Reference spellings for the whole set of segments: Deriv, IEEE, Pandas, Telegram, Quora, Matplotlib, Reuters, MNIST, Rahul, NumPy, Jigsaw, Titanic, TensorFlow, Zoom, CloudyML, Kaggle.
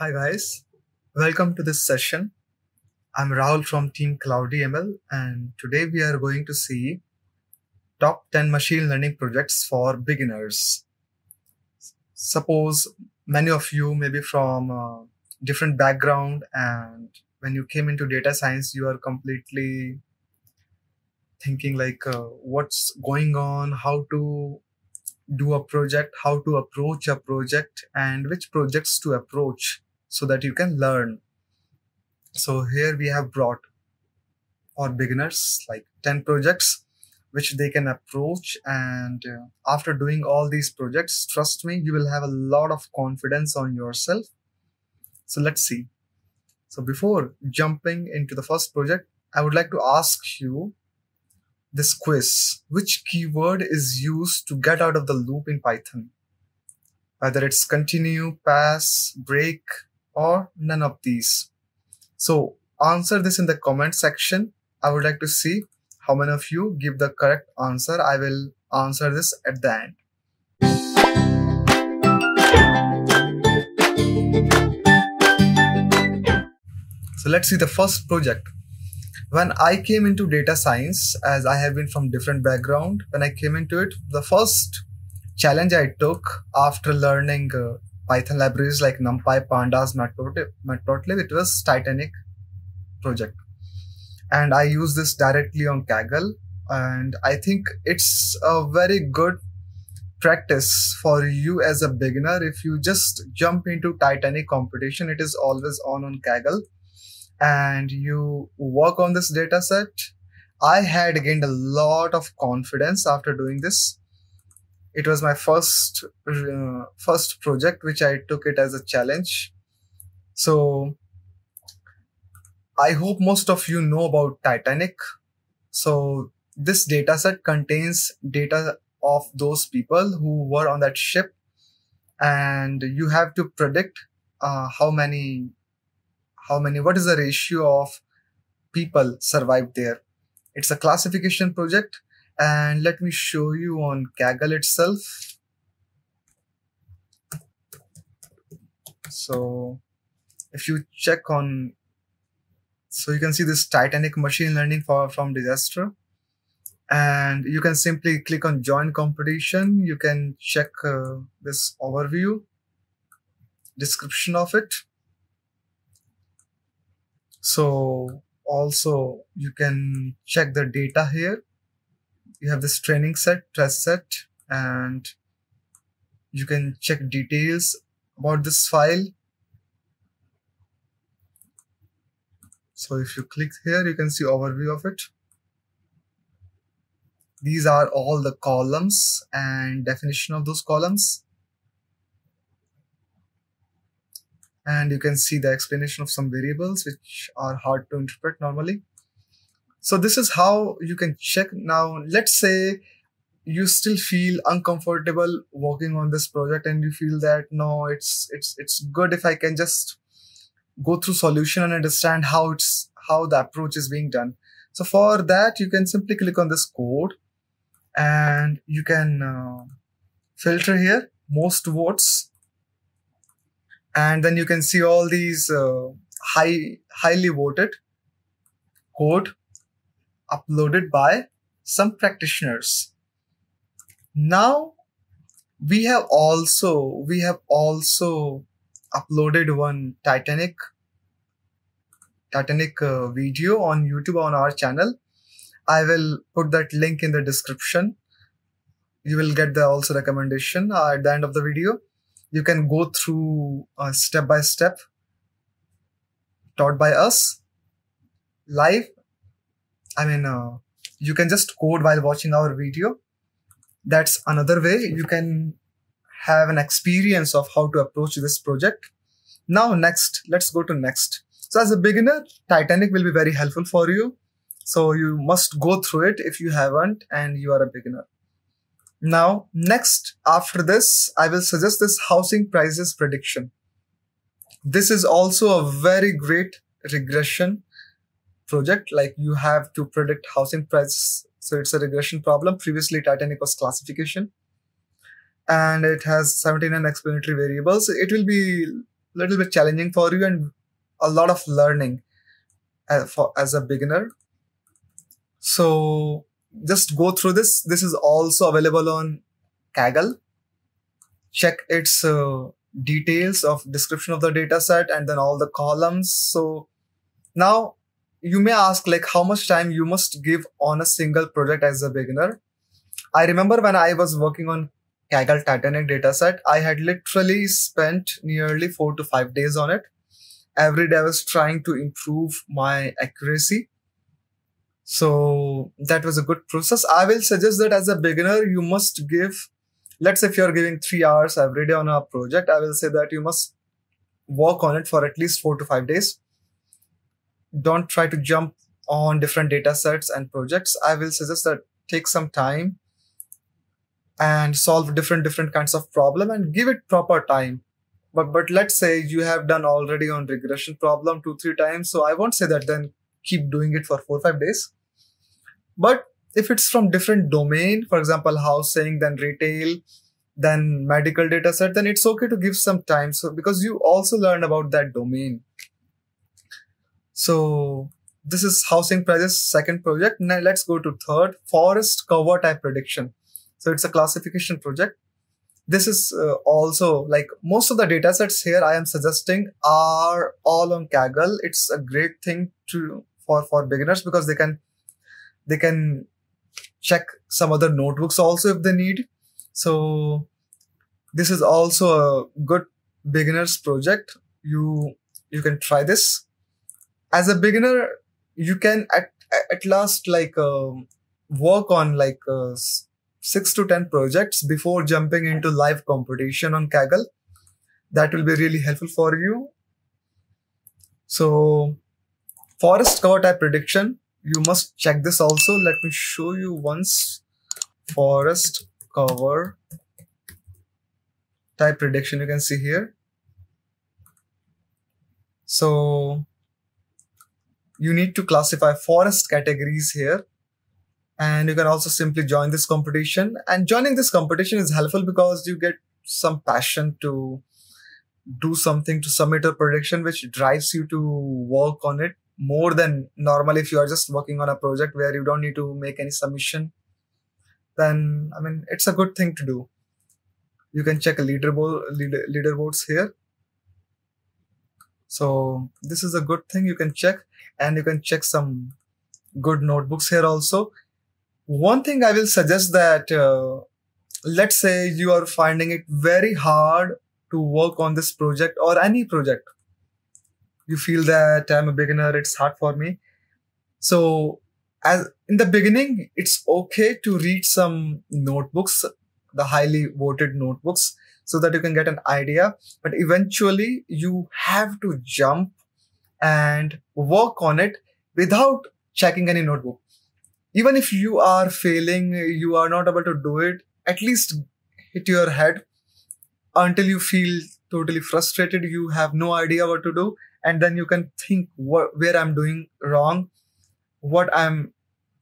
Hi guys, welcome to this session. I'm Rahul from team CloudyML, and today we are going to see top 10 machine learning projects for beginners. Suppose many of you may be from different background, and when you came into data science, you are completely thinking like what's going on, how to do a project, how to approach a project, and which projects to approach, so that you can learn. So here we have brought for beginners like 10 projects which they can approach, and after doing all these projects, trust me, you will have a lot of confidence on yourself. So let's see. So before jumping into the first project, I would like to ask you this quiz: which keyword is used to get out of the loop in Python? Whether it's continue, pass, break, or none of these. So answer this in the comment section. I would like to see how many of you give the correct answer. I will answer this at the end. So let's see the first project. When I came into data science, as I have been from different background, when I came into it, the first challenge I took after learning Python libraries like NumPy, Pandas, Matplotlib, it was Titanic project. And I use this directly on Kaggle. And I think it's a very good practice for you as a beginner. If you just jump into Titanic competition, it is always on Kaggle, and you work on this data set. I had gained a lot of confidence after doing this. It was my first project, which I took it as a challenge. So I hope most of you know about Titanic. So this data set contains data of those people who were on that ship, and you have to predict what is the ratio of people survived there. It's a classification project, and let me show you on Kaggle itself. So if you check on, so you can see this Titanic machine learning from disaster, and you can simply click on join competition. You can check this overview, description of it. So also you can check the data here. You have this training set, test set, and you can check details about this file. So if you click here, you can see overview of it. These are all the columns and definition of those columns. And you can see the explanation of some variables which are hard to interpret normally. So this is how you can check. Now, let's say you still feel uncomfortable working on this project, and you feel that, no, it's good if I can just go through solution and understand how the approach is being done. So for that, you can simply click on this code, and you can filter here, most votes. And then you can see all these highly voted code uploaded by some practitioners. Now we have also uploaded one Titanic video on YouTube on our channel. I will put that link in the description. You will get the also recommendation at the end of the video. You can go through step by step, taught by us live. I mean, you can just code while watching our video. That's another way you can have an experience of how to approach this project. Now next, let's go to next. So as a beginner, Titanic will be very helpful for you. So you must go through it if you haven't and you are a beginner. Now, next, after this, I will suggest this housing prices prediction. This is also a very great regression project. Like, you have to predict housing prices. So it's a regression problem. Previously, Titanic was classification, and it has 79 explanatory variables. It will be little bit challenging for you and a lot of learning as a beginner. So just go through this. This is also available on Kaggle. Check its details of description of the data set and then all the columns. So now you may ask like how much time you must give on a single project as a beginner. I remember when I was working on Kaggle Titanic dataset, I had literally spent nearly 4 to 5 days on it. Every day I was trying to improve my accuracy. So that was a good process. I will suggest that as a beginner, you must give, let's say if you're giving 3 hours every day on a project, I will say that you must work on it for at least 4 to 5 days. Don't try to jump on different data sets and projects. I will suggest that take some time and solve different kinds of problem and give it proper time. But let's say you have done already on regression problem 2-3 times. So I won't say that then keep doing it for 4-5 days. But if it's from different domain, for example, housing, then retail, then medical data set, then it's okay to give some time. So because you also learn about that domain. So this is housing prices, second project. Now let's go to third, forest cover type prediction. So it's a classification project. This is also like most of the data sets here I am suggesting are all on Kaggle. It's a great thing for beginners because they can check some other notebooks also if they need. So this is also a good beginner's project. You can try this. As a beginner, you can at last like work on like 6 to 10 projects before jumping into live competition on Kaggle. That will be really helpful for you. So forest cover type prediction, you must check this also. Let me show you once. Forest cover type prediction, you can see here. So you need to classify forest categories here. And you can also simply join this competition, and joining this competition is helpful because you get some passion to do something, to submit a prediction, which drives you to work on it more than normally if you are just working on a project where you don't need to make any submission. Then, I mean, it's a good thing to do. You can check leaderboards here. So this is a good thing you can check, and you can check some good notebooks here also. One thing I will suggest that let's say you are finding it very hard to work on this project or any project. You feel that I'm a beginner, it's hard for me. So as in the beginning, it's okay to read some notebooks, the highly voted notebooks, so that you can get an idea. But eventually you have to jump and work on it without checking any notebook. Even if you are failing, you are not able to do it, at least hit your head until you feel totally frustrated. You have no idea what to do. And then you can think where I'm doing wrong. What am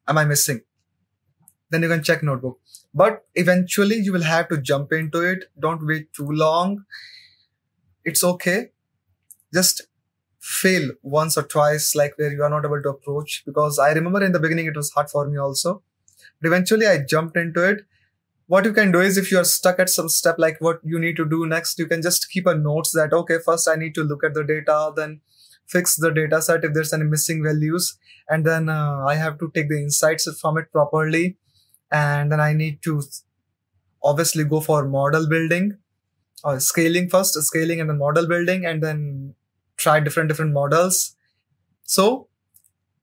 I missing? Then you can check notebook. But eventually you will have to jump into it. Don't wait too long. It's okay. Just fail once or twice, like where you are not able to approach, because I remember in the beginning it was hard for me also, but eventually I jumped into it. What you can do is if you are stuck at some step, like what you need to do next, you can just keep a notes that, okay, first I need to look at the data, then fix the data set if there's any missing values, and then I have to take the insights from it properly, and then I need to obviously go for model building or scaling first, scaling and then model building, and then try different models. So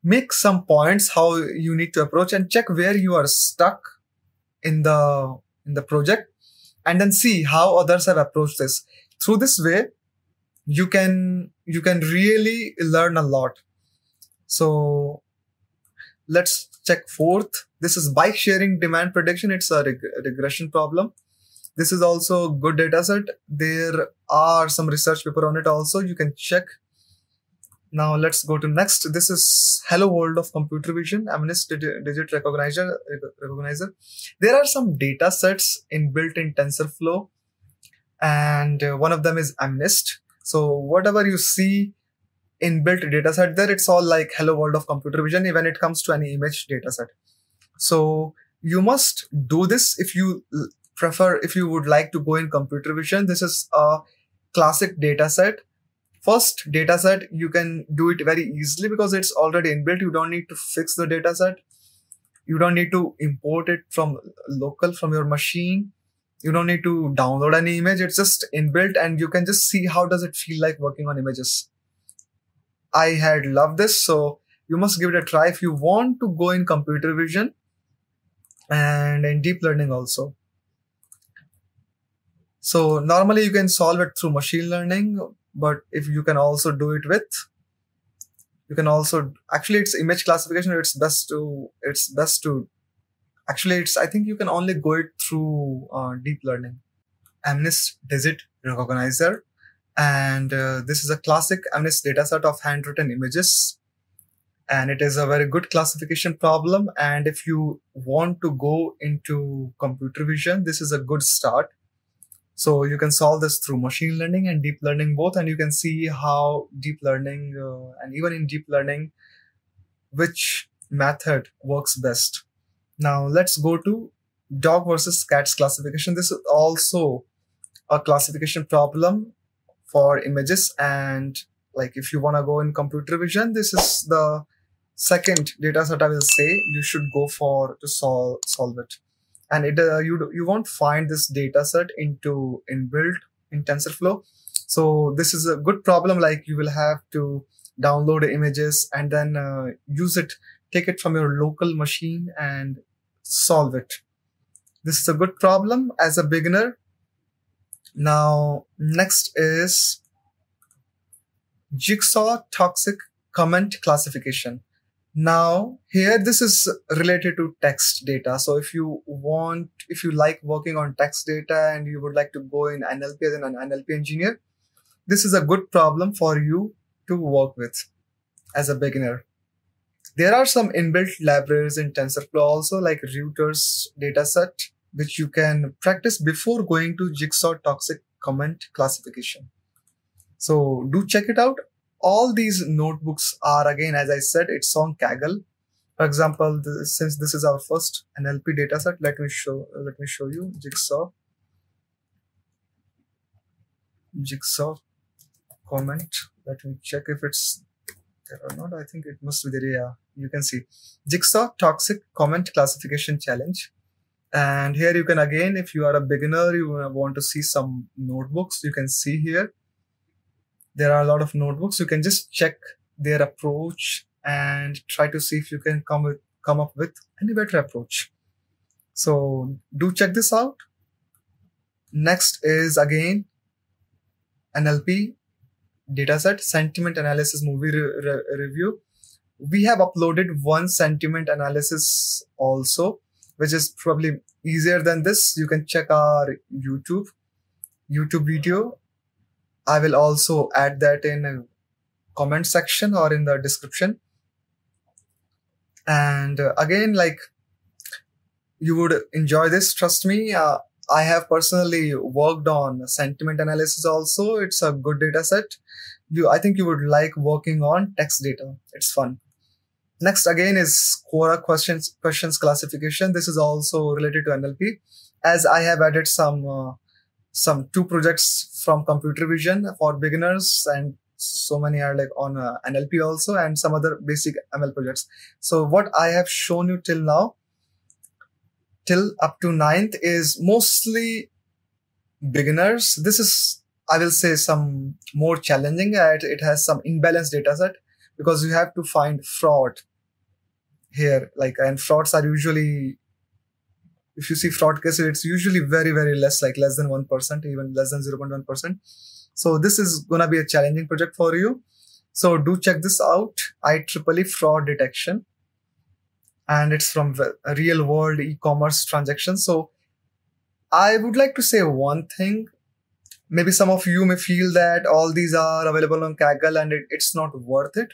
make some points how you need to approach and check where you are stuck in the project, and then see how others have approached this. Through this way, you can really learn a lot. So let's check fourth. This is bike sharing demand prediction. It's a regression problem. This is also a good data set. There are some research paper on it also. You can check. Now let's go to next. This is Hello World of Computer Vision, MNIST Digit Recognizer. There are some data sets inbuilt in TensorFlow, and one of them is MNIST. So whatever you see inbuilt dataset there, it's all like hello world of computer vision when it comes to any image dataset. So you must do this if you prefer, if you would like to go in computer vision. This is a classic dataset. First dataset, you can do it very easily because it's already inbuilt. You don't need to fix the dataset. You don't need to import it from local, from your machine. You don't need to download any image. It's just inbuilt and you can just see how does it feel like working on images. I had loved this. So you must give it a try if you want to go in computer vision and in deep learning also. So normally you can solve it through machine learning, but if you can also do it with, you can also, actually it's image classification. I think you can only go it through deep learning. MNIST digit recognizer. And this is a classic MNIST dataset of handwritten images. And it is a very good classification problem. And if you want to go into computer vision, this is a good start. So you can solve this through machine learning and deep learning both, and you can see how deep learning and even in deep learning, which method works best. Now let's go to dog versus cats classification. This is also a classification problem for images. And like if you want to go in computer vision, this is the second data set I will say you should go for to solve it. And it, you won't find this data set inbuilt in TensorFlow. So this is a good problem. Like you will have to download images and then use it, take it from your local machine and solve it. This is a good problem as a beginner. Now, next is Jigsaw toxic comment classification. Now here, this is related to text data. So if you want, if you like working on text data and you would like to go in NLP as an NLP engineer, this is a good problem for you to work with as a beginner. There are some inbuilt libraries in TensorFlow also, like Reuters dataset, which you can practice before going to Jigsaw toxic comment classification. So do check it out. All these notebooks are, again, as I said, it's on Kaggle. For example, since this is our first NLP dataset, let me show you Jigsaw comment. Let me check if it's there or not. I think it must be there. Yeah, you can see Jigsaw toxic comment classification challenge. And here you can, again, if you are a beginner, you want to see some notebooks, you can see here. There are a lot of notebooks. You can just check their approach and try to see if you can come up with any better approach. So do check this out. Next is, again, NLP dataset, sentiment analysis movie review. We have uploaded one sentiment analysis also, which is probably easier than this. You can check our YouTube video. I will also add that in a comment section or in the description. And again, like, you would enjoy this. Trust me, I have personally worked on sentiment analysis also. It's a good data set. I think you would like working on text data. It's fun. Next, again, is Quora questions classification. This is also related to NLP, as I have added two projects from computer vision for beginners, and so many are like on NLP also, and some other basic ML projects. So what I have shown you till now, till up to 9th, is mostly beginners. This is, I will say, some more challenging. It has some imbalanced dataset because you have to find fraud here. Like, and frauds are usually, if you see fraud cases, it's usually very, very less, like less than 1%, even less than 0.1%. So this is going to be a challenging project for you. So do check this out, IEEE fraud detection. And it's from real world e-commerce transactions. So I would like to say one thing. Maybe some of you may feel that all these are available on Kaggle and it's not worth it.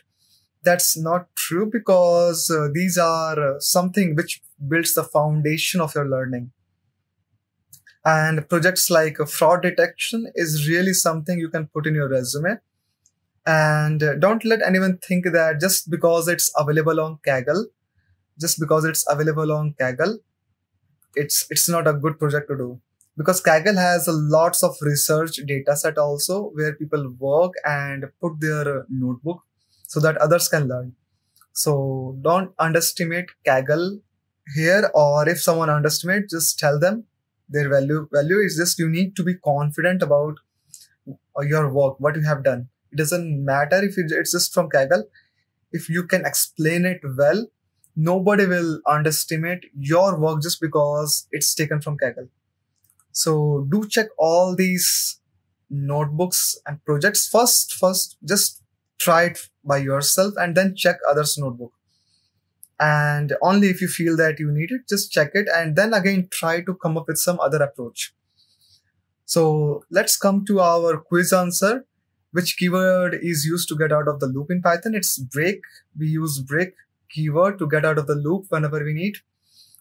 That's not true, because these are something which builds the foundation of your learning. And projects like fraud detection is really something you can put in your resume. And don't let anyone think that just because it's available on Kaggle, it's not a good project to do. Because Kaggle has lots of research data set also where people work and put their notebook so that others can learn. So don't underestimate Kaggle here, or if someone underestimates, just tell them their value is just you need to be confident about your work, what you have done. It doesn't matter if it's just from Kaggle. If you can explain it well, nobody will underestimate your work just because it's taken from Kaggle. So do check all these notebooks and projects. First, just try it by yourself and then check others' notebook. And only if you feel that you need it, just check it and then again try to come up with some other approach. So let's come to our quiz answer. Which keyword is used to get out of the loop in Python? It's break. We use break keyword to get out of the loop whenever we need.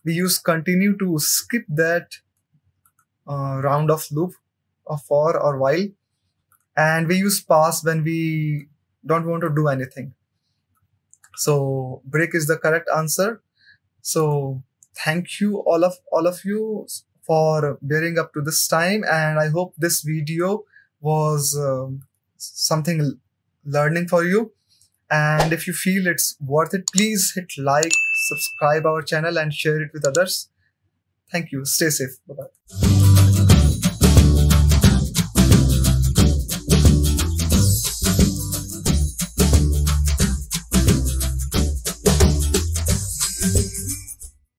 We use continue to skip that round of loop of for or while, and we use pass when we don't want to do anything. So break is the correct answer. So thank you all of you for bearing up to this time, and I hope this video was something learning for you. And if you feel it's worth it, please hit like, subscribe our channel, and share it with others. Thank you. Stay safe. Bye-bye.